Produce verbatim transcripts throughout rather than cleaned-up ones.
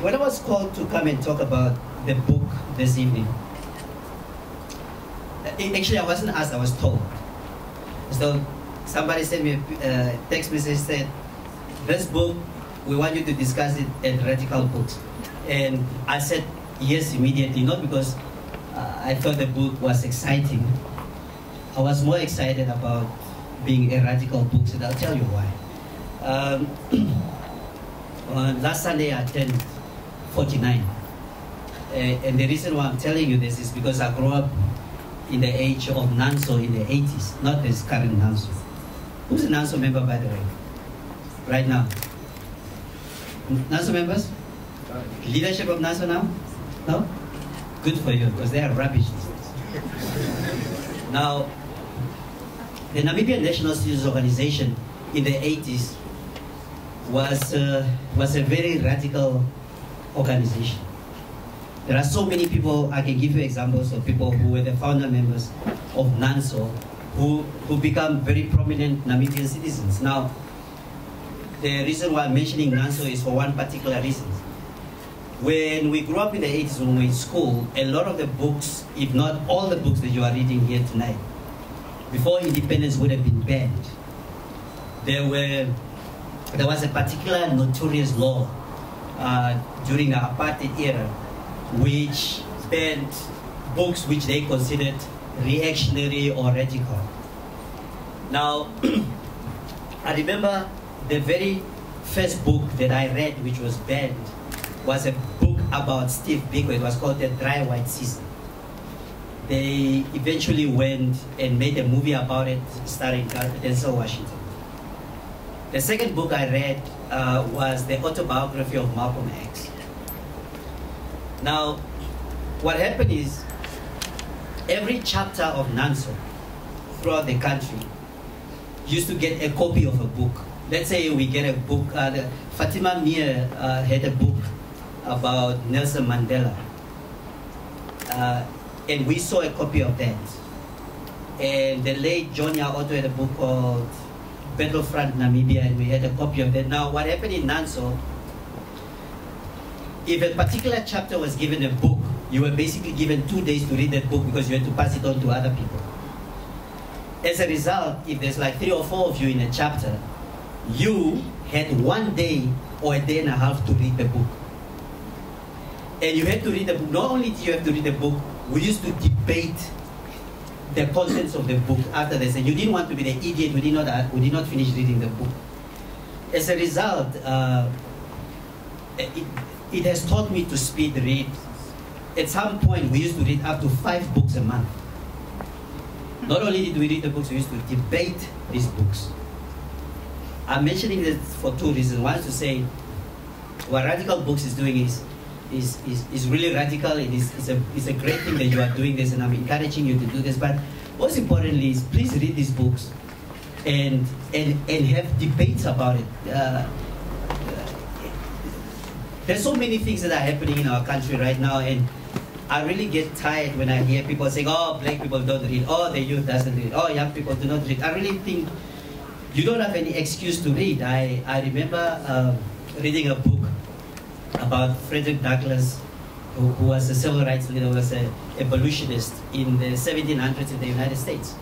When I was called to come and talk about the book this evening, actually I wasn't asked, I was told. So somebody sent me a text message, said, this book, we want you to discuss it at Radical Books. And I said yes immediately, not because uh, I thought the book was exciting. I was more excited about being a Radical Books, and I'll tell you why. Um, uh, last Sunday I turned forty-nine. Uh, and the reason why I'm telling you this is because I grew up in the age of NANSO in the eighties, not this current NANSO. Who's a NANSO member, by the way, right now? NANSO members? Leadership of NANSO now? No? Good for you, because they are rubbish. Now, the Namibian National Students Organization in the eighties was, uh, was a very radical organization. There are so many people, I can give you examples of people who were the founder members of NANSO, who, who become very prominent Namibian citizens. Now, the reason why I'm mentioning NANSO is for one particular reason. When we grew up in the eighties, when we were in school, a lot of the books, if not all the books that you are reading here tonight, before independence would have been banned, there, were, there was a particular notorious law uh, during the apartheid era, which banned books which they considered reactionary or radical. Now, I remember the very first book that I read which was banned was a book about Steve Biko. It was called The Dry White Season. They eventually went and made a movie about it starring Denzel Washington. The second book I read uh, was The Autobiography of Malcolm X. Now, what happened is, every chapter of NANSO throughout the country used to get a copy of a book. Let's say we get a book, uh, the, Fatima Mir uh, had a book about Nelson Mandela. Uh, and we saw a copy of that. And the late John Yachto had a book called Battlefront Namibia, and we had a copy of that. Now, what happened in NANSO, if a particular chapter was given a book, you were basically given two days to read that book because you had to pass it on to other people. As a result, if there's like three or four of you in a chapter, you had one day or a day and a half to read the book. And you had to read the book. Not only did you have to read the book, we used to debate the contents of the book after this. And you didn't want to be the idiot who did not, who did not finish reading the book. As a result, uh, it, It has taught me to speed read. At some point, we used to read up to five books a month. Not only did we read the books, we used to debate these books. I'm mentioning this for two reasons. One is to say, what Radical Books is doing is, is, is, is really radical. It is, it's, a, it's a great thing that you are doing this, and I'm encouraging you to do this. But most importantly is, please read these books and, and, and have debates about it. Uh, There's so many things that are happening in our country right now, and I really get tired when I hear people saying, oh, black people don't read, oh, the youth doesn't read, oh, young people do not read. I really think you don't have any excuse to read. I, I remember uh, reading a book about Frederick Douglass, who, who was a civil rights leader, was an abolitionist in the seventeen hundreds in the United States.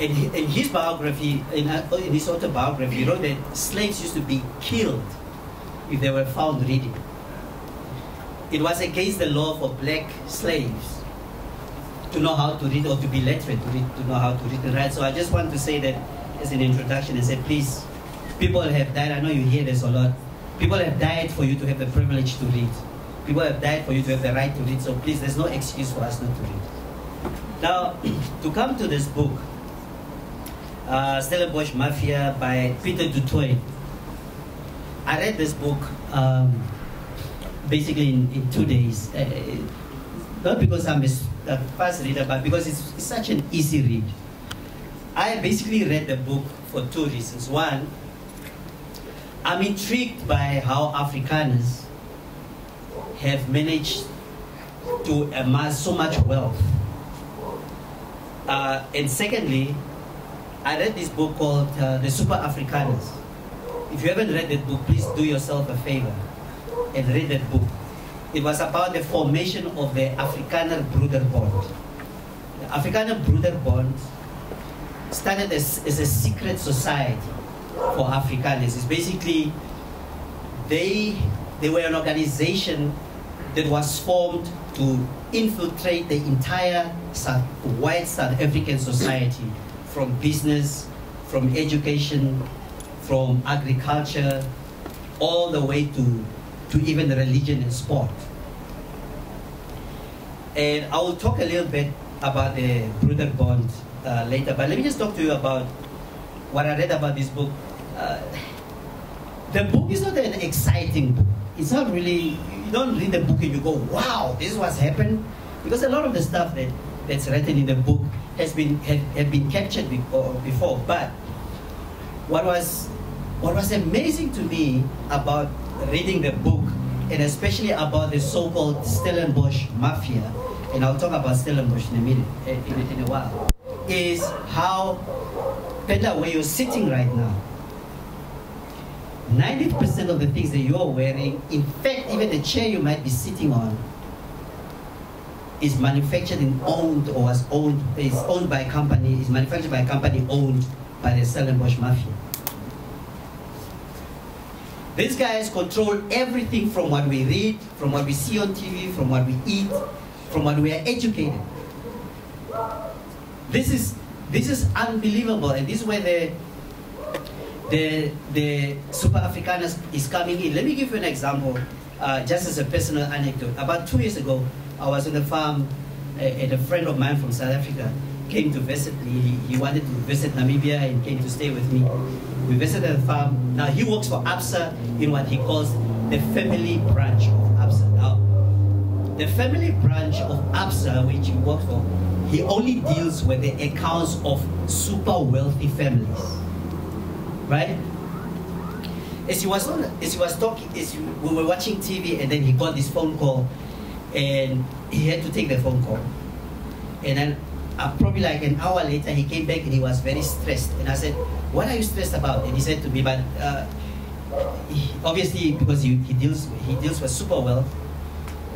And in his biography, in, in his autobiography, he wrote that slaves used to be killed if they were found reading. It was against the law for black slaves to know how to read or to be literate, to, read, to know how to read and write. So I just want to say that as an introduction and say, please, people have died, I know you hear this a lot, people have died for you to have the privilege to read. People have died for you to have the right to read, so please, there's no excuse for us not to read. Now, to come to this book, uh, Stellenbosch Mafia by Peter du Toit, I read this book um, basically in, in two days, uh, not because I'm a fast reader, but because it's, it's such an easy read. I basically read the book for two reasons. One, I'm intrigued by how Afrikaners have managed to amass so much wealth. Uh, and secondly, I read this book called uh, The Super Afrikaners. If you haven't read that book, please do yourself a favor. and read that book. It was about the formation of the Afrikaner Broederbond. The Afrikaner Broederbond started as, as a secret society for Afrikaners. It's basically, they, they were an organization that was formed to infiltrate the entire South, white South African society, from business, from education, from agriculture, all the way to, to even religion and sport. And I will talk a little bit about the Broederbond uh, later, but let me just talk to you about what I read about this book. Uh, the book is not an exciting book. It's not really, you don't read the book and you go, wow, this is what's happened. Because a lot of the stuff that, that's written in the book has been, had, had been captured before. But what was, what was amazing to me about reading the book, and especially about the so-called Stellenbosch Mafia, and I'll talk about Stellenbosch in a minute, in, in a while, is how, Penda, where you're sitting right now, ninety percent of the things that you're wearing, in fact, even the chair you might be sitting on, is manufactured and owned, or was owned, is owned by a company, is manufactured by a company owned by the Stellenbosch Mafia. These guys control everything from what we read, from what we see on T V, from what we eat, from what we are educated. This is, this is unbelievable, and this is where the The, the Super Afrikaners is coming in. Let me give you an example, uh, just as a personal anecdote. About two years ago, I was on the farm, uh, and a friend of mine from South Africa came to visit me. He, he wanted to visit Namibia and came to stay with me. We visited the farm. Now, he works for ABSA in what he calls the family branch of ABSA. Now, the family branch of ABSA, which he works for, he only deals with the accounts of super wealthy families. Right? As he was on, as he was talking, as he, we were watching T V, and then he got this phone call, and he had to take the phone call. And then, uh, probably like an hour later, he came back and he was very stressed. And I said, "What are you stressed about?" And he said to me, "But uh, he, obviously, because he, he deals he deals with super wealth,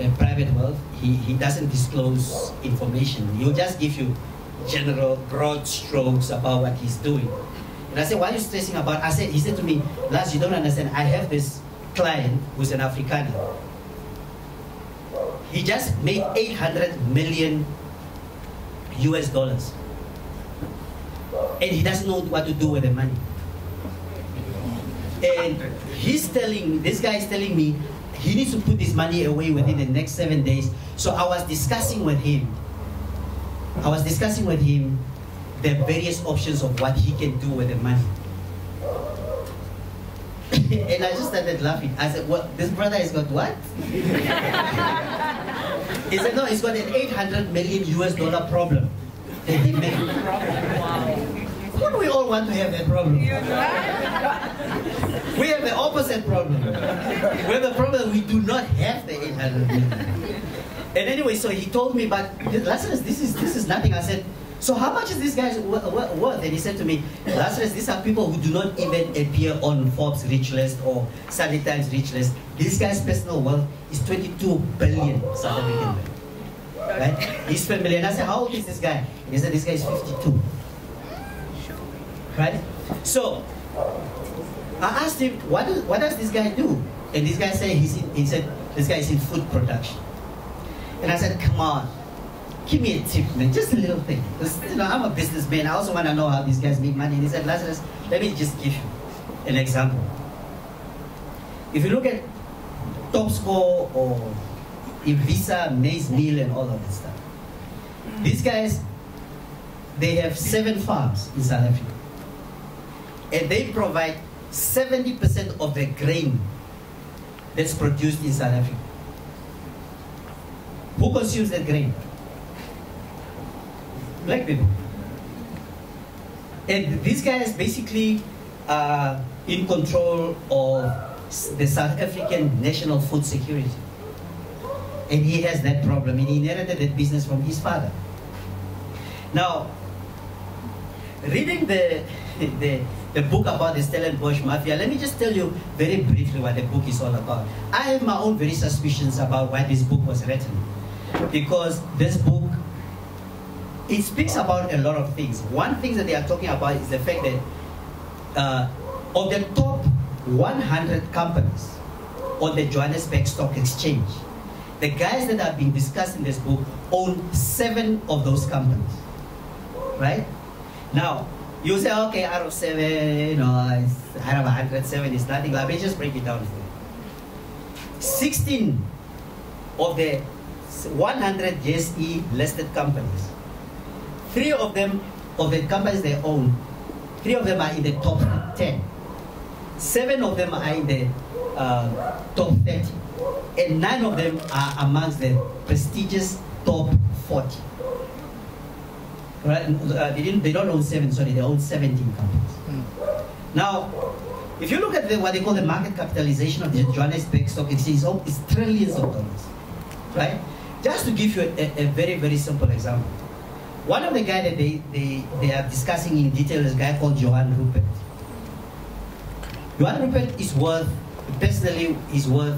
uh, private wealth, he he doesn't disclose information. He'll just give you general, broad strokes about what he's doing." And I said, "Why are you stressing about?" I said, he said to me, "Lars, you don't understand. I have this client who's an Afrikaner. He just made eight hundred million U S dollars. And he doesn't know what to do with the money. And he's telling, this guy is telling me, he needs to put this money away within the next seven days. So I was discussing with him, I was discussing with him the various options of what he can do with the money." And I just started laughing. I said, "What? This brother has got what?" He said, "No, he's got an eight hundred million U S dollar problem." Wouldn't we all want to have that problem? We have the opposite problem. We have the problem we do not have the eight hundred million. And anyway, so he told me, "But Lazarus, this is, this is nothing." I said, "So how much is this guy's worth?" And he said to me, "Lazarus, these are people who do not even appear on Forbes' rich list or Sunday Times' rich list. This guy's personal wealth is twenty-two billion South African rand." Right? He's familiar. And I said, "How old is this guy?" And he said, "This guy is fifty-two. Right? So I asked him, what does, what does this guy do? And this guy said, he's in, he said, "This guy is in food production." And I said, "Come on. Give me a tip, man, just a little thing. You know, I'm a businessman. I also want to know how these guys make money." And he said, "Lazarus, let me just give you an example. If you look at Topsco or Evisa, Namib Mills, and all of that stuff, these guys, they have seven farms in South Africa. And they provide seventy percent of the grain that's produced in South Africa. Who consumes that grain? Black people. And these guys basically are in control of the South African national food security. And he has that problem, and he inherited that business from his father." Now, reading the, the, a book about the Stellenbosch Mafia. Let me just tell you very briefly what the book is all about. I have my own very suspicions about why this book was written, because this book, it speaks about a lot of things. One thing that they are talking about is the fact that uh, of the top one hundred companies on the Johannesburg Stock Exchange, the guys that have been discussed in this book own seven of those companies, right? Now, you say, okay, out of seven, you know, out of one hundred seven is nothing. Let me just break it down. sixteen of the one hundred J S E listed companies, three of them, of the companies they own, three of them are in the top ten. Seven of them are in the uh, top thirty. And nine of them are amongst the prestigious top forty. Right? Uh, they, didn't, they don't own seven, sorry, they own seventeen companies. Mm. Now, if you look at the, what they call the market capitalization of the Johannesburg Stock Exchange, it's trillions of dollars, right? Just to give you a, a very, very simple example. One of the guys that they, they, they are discussing in detail is a guy called Johann Rupert. Johann Rupert is worth, personally, is worth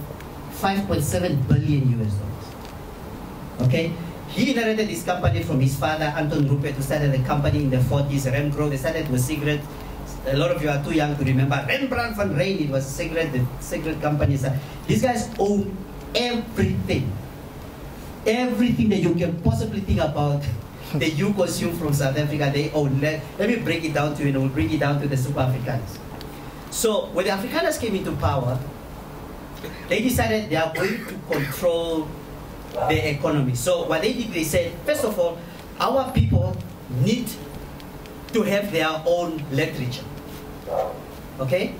five point seven billion U S dollars, okay? He inherited his company from his father, Anton Rupert, who started the company in the forties, Remgro. They started with cigarettes. A lot of you are too young to remember. Rembrandt van Rijn, it was a cigarette, the cigarette company. These guys own everything. Everything that you can possibly think about that you consume from South Africa, they own. Let, let me break it down to you, and we'll bring it down to the Super Afrikaners. So when the Afrikaners came into power, they decided they are going to control the economy. So what they did, they said, first of all, our people need to have their own literature. Okay?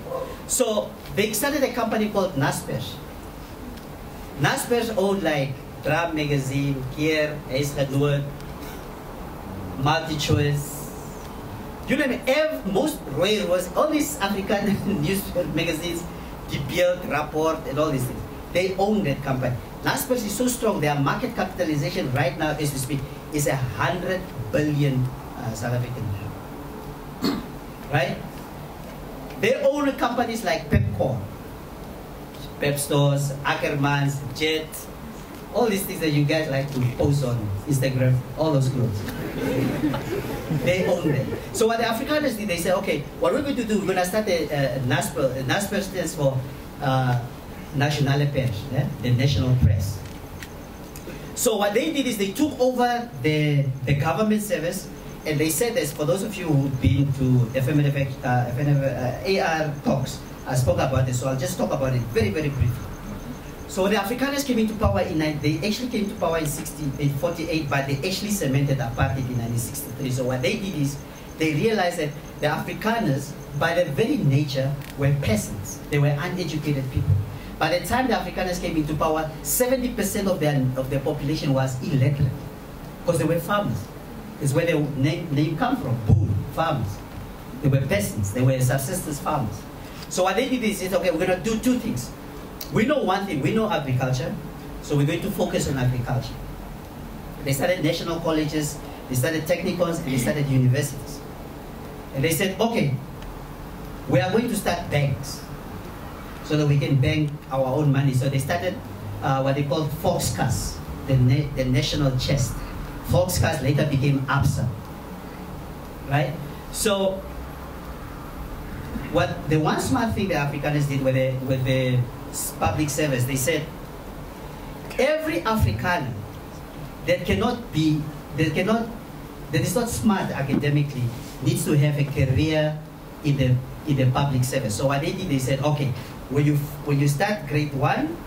So they started a company called Naspers. Naspers owned like Drum Magazine, Kier, Multi-Choice, you name it, most railroads, all these African news magazines, De Beeld, Rapport, and all these things. They own that company. Naspers is so strong, their market capitalization right now, as we speak, is a hundred billion uh, South African rand. Right? They own companies like Pepco, Pep Stores, Ackermans, Jet, all these things that you guys like to post on Instagram, all those clothes. They own them. So what the Afrikaners did, they said, okay, what we're going to do, we're going to start a, a Naspers. Naspers stands for uh, Nationale Pers, yeah? The national press. So what they did is they took over the, the government service, and they said this, for those of you who've been to F M F, uh, F M F, uh, A R talks, I spoke about this, so I'll just talk about it very, very briefly. So the Afrikaners came into power in, they actually came to power in sixteen forty-eight, but they actually cemented apartheid in nineteen sixty-three. So what they did is, they realized that the Afrikaners, by their very nature, were peasants. They were uneducated people. By the time the Afrikaners came into power, seventy percent of their, of their population was illiterate, because they were farmers. That's where their name, name come from, Boer farmers. They were peasants, they were subsistence farmers. So what they did is, they said, okay, we're gonna do two things. We know one thing, we know agriculture, so we're going to focus on agriculture. They started national colleges, they started technicons, and they started universities. And they said, okay, we are going to start banks, so that we can bank our own money. So they started uh, what they called FOCAS, the, na the national chest. FOCAS later became ABSA, right? So what the one smart thing the Afrikaners did with the, with the public service, they said, every Afrikaner that cannot be, that cannot, that is not smart academically, needs to have a career in the, in the public service. So what they did, they said, okay, when you, when you start grade one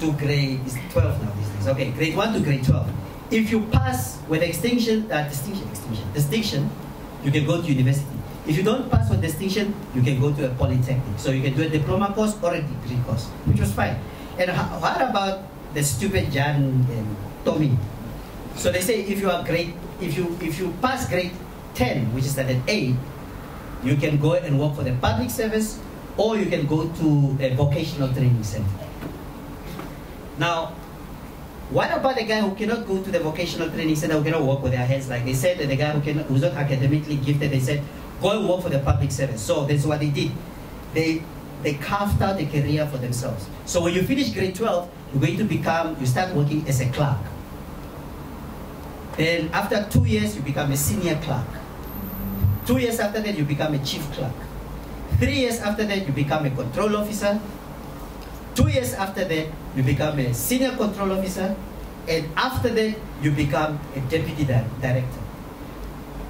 to grade twelve now, these days, okay, grade one to grade twelve, if you pass with extinction, uh, distinction, extinction, distinction, you can go to university. If you don't pass with distinction, you can go to a polytechnic. So you can do a diploma course or a degree course, which was fine. And what about the stupid Jan and Tommy? So they say if you are grade, if you if you pass grade ten, which is at an A, you can go and work for the public service, or you can go to a vocational training center. Now, what about the guy who cannot go to the vocational training center, who cannot work with their hands? Like they said, that the guy who cannot, who's not academically gifted, they said, go and work for the public service. So that's what they did. They, they carved out a career for themselves. So when you finish grade twelve, you're going to become, you start working as a clerk. Then after two years, you become a senior clerk. Two years after that, you become a chief clerk. Three years after that, you become a control officer. Two years after that, you become a senior control officer. And after that, you become a deputy di director.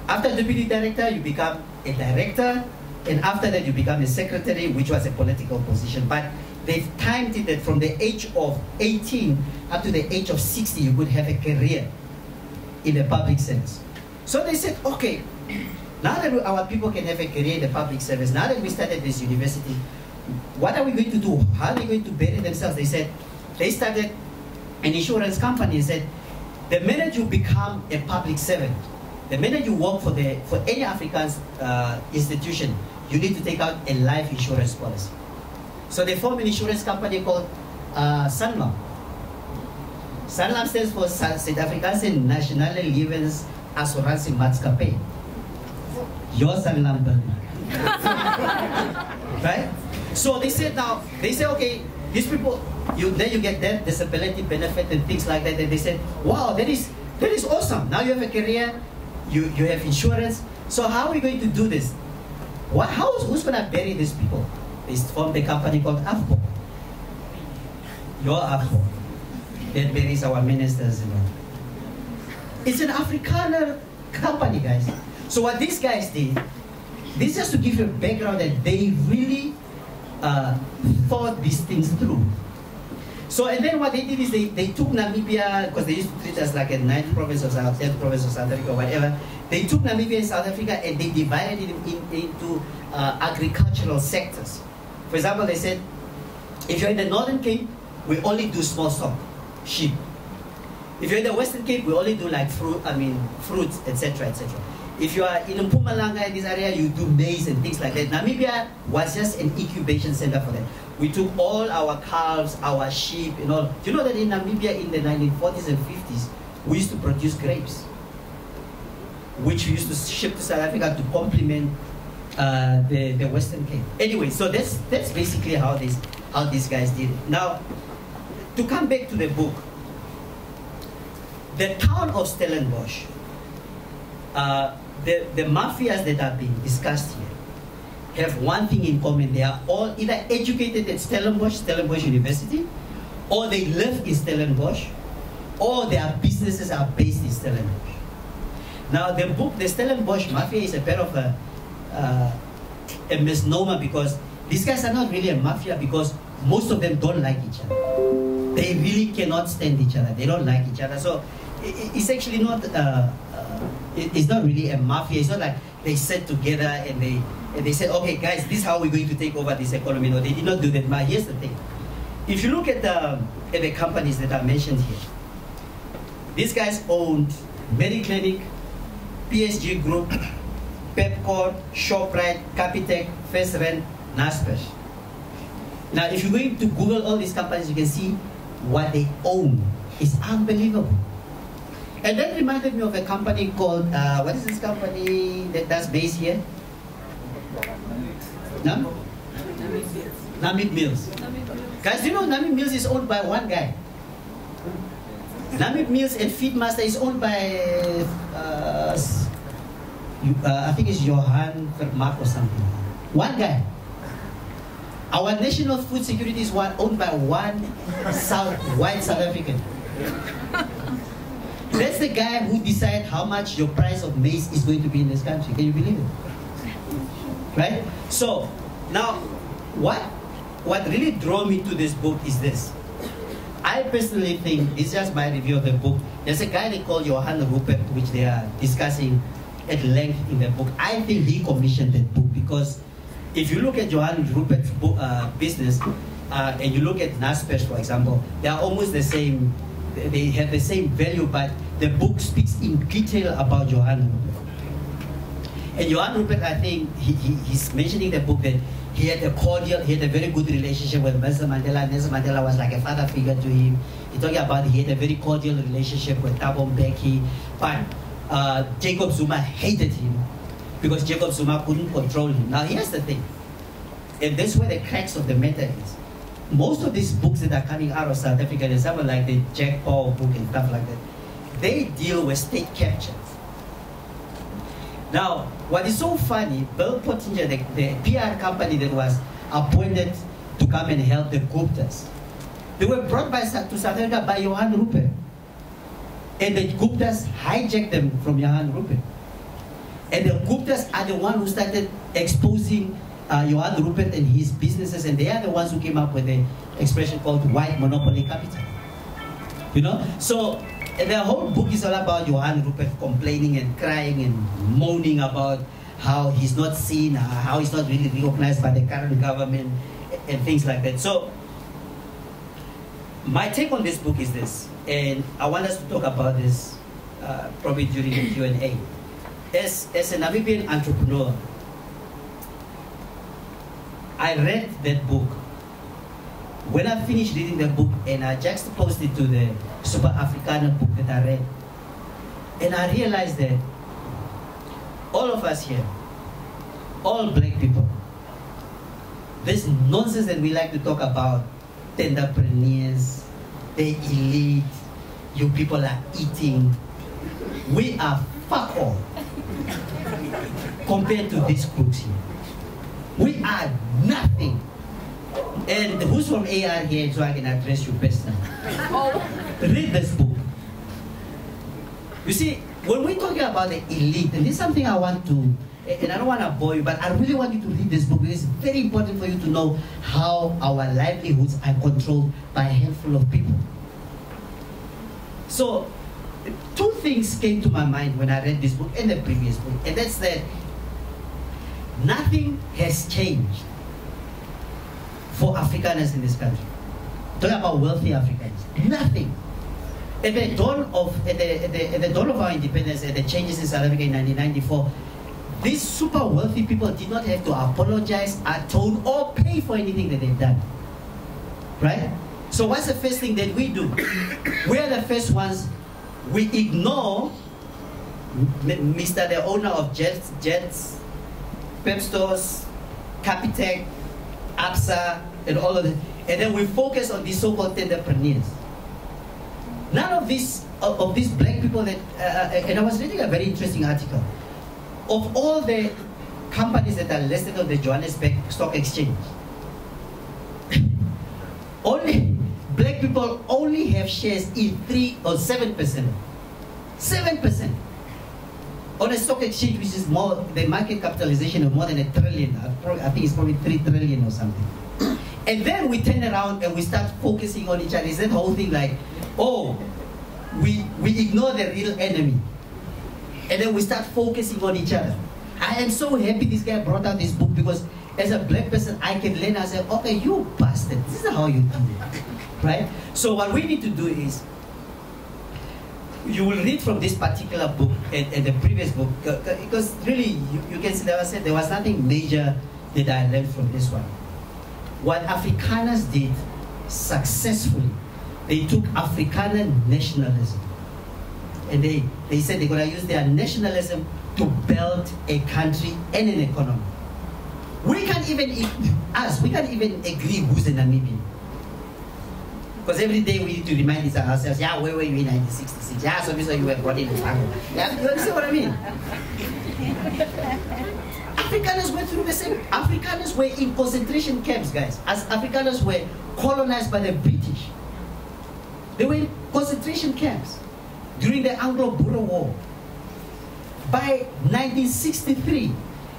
After deputy director, you become a director. And after that, you become a secretary, which was a political position. But they've timed it that from the age of eighteen up to the age of sixty, you could have a career in the public service. So they said, okay, now that our people can have a career in the public service, now that we started this university, what are we going to do? How are they going to bury themselves? They said, they started an insurance company and said, the minute you become a public servant, the minute you work for, the, for any African uh, institution, you need to take out a life insurance policy. So they formed an insurance company called uh, Sanlam. Sanlam stands for South Africaanse Nationale Lewens Assurance Maatskappy. Your Sanlam burner. Right? So they said now, they say, okay, these people, you, then you get that disability benefit and things like that. And they said, wow, that is, that is awesome. Now you have a career, you, you have insurance. So how are we going to do this? What, how, who's going to bury these people? They formed a company called AFPO. Your AFPO. That buries our ministers, you know. It's an Afrikaner company, guys. So what these guys did, this just to give you a background that they really uh, thought these things through. So and then what they did is they, they took Namibia, because they used to treat us like a ninth province or South, tenth province of South Africa or whatever. They took Namibia and South Africa and they divided it in, into uh, agricultural sectors. For example, they said, if you're in the Northern Cape, we only do small stock. Sheep. If you're in the Western Cape, we only do like fruit, I mean, fruits, et cetera, et cetera. If you are in Mpumalanga, in this area, you do maize and things like that. Namibia was just an incubation center for that. We took all our calves, our sheep, and all. Do you know that in Namibia, in the nineteen forties and fifties, we used to produce grapes, which we used to ship to South Africa to complement uh, the, the Western Cape. Anyway, so that's, that's basically how, this, how these guys did it. Now, to come back to the book, the town of Stellenbosch, uh, the, the mafias that have been discussed here have one thing in common. They are all either educated at Stellenbosch, Stellenbosch University, or they live in Stellenbosch, or their businesses are based in Stellenbosch. Now the book, the Stellenbosch Mafia, is a bit of a, uh, a misnomer, because these guys are not really a mafia, because most of them don't like each other. They really cannot stand each other. They don't like each other. So it's actually not, uh, uh, it's not really a mafia. It's not like they sat together and they, and they said, okay, guys, this is how we're going to take over this economy. No, they did not do that. But here's the thing. If you look at the, at the companies that are mentioned here, these guys owned Mediclinic, P S G Group, Pepcor, Shoprite, Capitec, First Rand, Naspers. Now, if you're going to Google all these companies, you can see what they own is unbelievable. And that reminded me of a company called, uh, what is this company that that's based here? Nam? Namib Mills. Guys, do you know Namib Mills is owned by one guy? Namib Mills and Feedmaster is owned by, uh, uh, I think it's Johann Rupert or something. One guy. Our national food security is one, owned by one South, white South African. That's the guy who decides how much your price of maize is going to be in this country. Can you believe it? Right? So, now, what, what really drew me to this book is this. I personally think, this is just my review of the book, there's a guy they call Johann Rupert, which they are discussing at length in the book. I think he commissioned that book, because if you look at Johann Rupert's uh, business, uh, and you look at Naspers, for example, they are almost the same, they have the same value, but the book speaks in detail about Johann Rupert. And Johann Rupert, I think, he, he, he's mentioning the book that he had a cordial, he had a very good relationship with Nelson Mandela. Nelson Mandela was like a father figure to him. He's talking about he had a very cordial relationship with Thabo Mbeki, but uh, Jacob Zuma hated him. because Jacob Zuma couldn't control him. Now here's the thing, and that's where the cracks of the matter is. Most of these books that are coming out of South Africa, there's something like the Jack Paul book and stuff like that, they deal with state captures. Now, what is so funny, Bill Pottinger, the, the P R company that was appointed to come and help the Guptas, they were brought by, to South Africa by Johann Rupert. And the Guptas hijacked them from Johann Rupert. And the Guptas are the ones who started exposing uh, Johann Rupert and his businesses, and they are the ones who came up with an expression called white monopoly capital. You know? So, and the whole book is all about Johann Rupert complaining and crying and moaning about how he's not seen, how he's not really recognized by the current government, and things like that. So, my take on this book is this, and I want us to talk about this uh, probably during the Q and A. As, as a Namibian entrepreneur, I read that book. When I finished reading the book and I juxtaposed it to the Super Afrikaner book that I read, and I realized that all of us here, all black people, this nonsense that we like to talk about, entrepreneurs, the elite, you people are eating, we are fuck all compared to these groups here. We are nothing. And who's from A R here, so I can address you personally? Read this book. You see, when we're talking about the elite, and this is something I want to, and I don't want to bore you, but I really want you to read this book. It's very important for you to know how our livelihoods are controlled by a handful of people. So, two things came to my mind when I read this book and the previous book, and that's that nothing has changed for Afrikaners in this country. Talking about wealthy Afrikaners, nothing. At the dawn of at the, at the, at the dawn of our independence, at the changes in South Africa in nineteen ninety-four, these super wealthy people did not have to apologize, atone, or pay for anything that they've done. Right? So what's the first thing that we do? We are the first ones. We ignore Mister the owner of Jets, Jets, Pep Stores, Capitec, ABSA, and all of that, and then we focus on these so-called entrepreneurs. None of these of, of these black people that, uh, and I was reading a very interesting article. Of all the companies that are listed on the Johannesburg Stock Exchange, only black people only have shares in three or seven percent, seven percent on a stock exchange, which is more, the market capitalization of more than a trillion. I think it's probably three trillion or something. And then we turn around and we start focusing on each other. It's that whole thing like, oh, we we ignore the real enemy, and then we start focusing on each other. I am so happy this guy brought out this book, because as a black person, I can learn. I say, okay, you bastard, this is how you do it, right? So what we need to do is, you will read from this particular book and, and the previous book, because really, you, you can see that I said there was nothing major that I learned from this one. What Afrikaners did successfully, they took Afrikaner nationalism, and they, they said they're going to use their nationalism to build a country and an economy. We can't even, us, we can't even agree who's a Namibian. Because every day we need to remind ourselves, yeah, where were you in nineteen sixty-six? Yeah, so this is you were brought in. Yeah, you understand what I mean? Afrikaners went through the same. Afrikaners were in concentration camps, guys. As Afrikaners were colonized by the British. They were in concentration camps during the Anglo-Boer War. By nineteen sixty-three,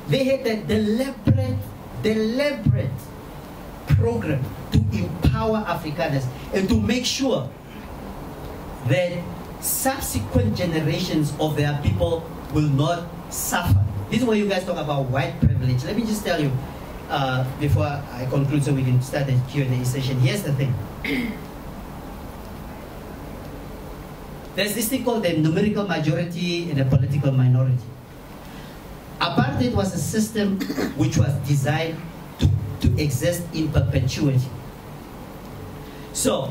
they had a deliberate, deliberate program to empower Afrikaners and to make sure that subsequent generations of their people will not suffer. This is where you guys talk about white privilege. Let me just tell you, uh, before I conclude so we can start the Q and A session, here's the thing. There's this thing called the numerical majority and the political minority. Apartheid was a system which was designed to, to exist in perpetuity. So,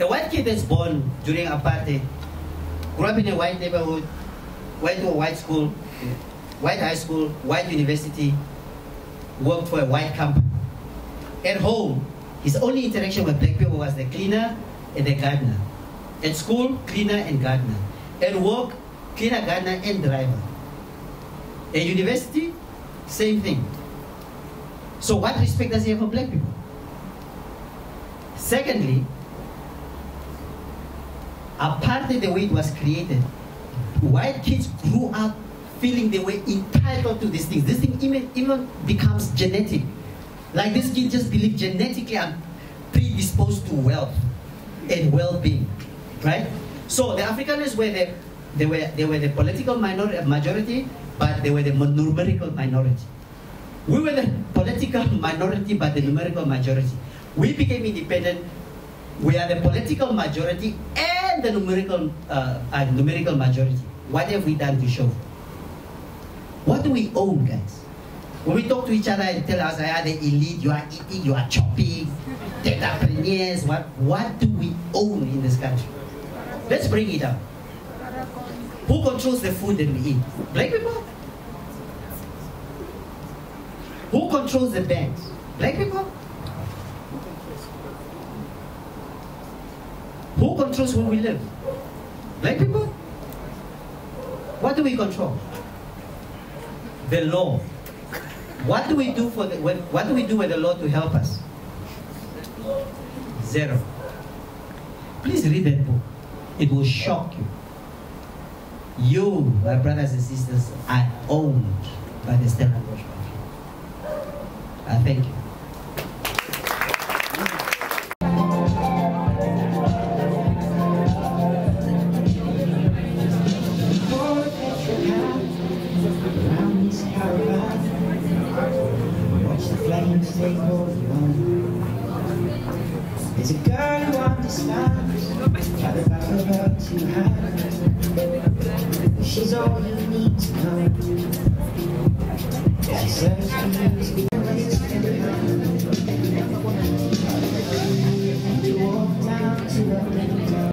a white kid that's born during apartheid, grew up in a white neighborhood, went to a white school, white high school, white university, worked for a white company. At home, his only interaction with black people was the cleaner and the gardener. At school, cleaner and gardener. At work, cleaner, gardener, and driver. At university, same thing. So what respect does he have for black people? Secondly, apartheid, the way it was created, white kids grew up feeling they were entitled to these things. This thing even, even becomes genetic. Like this kid just believed genetically I'm predisposed to wealth and well-being, right? So the Afrikaners were the, they were, they were the political minor majority, but they were the numerical minority. We were the political minority, but the numerical majority. We became independent. We are the political majority and the numerical, uh, uh, numerical majority. What have we done to show? What do we own, guys? When we talk to each other and tell us, I are the elite, you are eating, you are chopping, entrepreneurs, what, what do we own in this country? Let's bring it up. Who controls the food that we eat? Black people? Who controls the banks? Black people? Who controls where we live? Black people? What do we control? The law. What do we do for the, what, what do we do with the law to help us? Zero. Please read that book. It will shock you. You, my brothers and sisters, are owned by the Stellenbosch Mafia. I thank you. There's a girl who understands how the battle hurts you have. She's all you need to know. She serves for you to be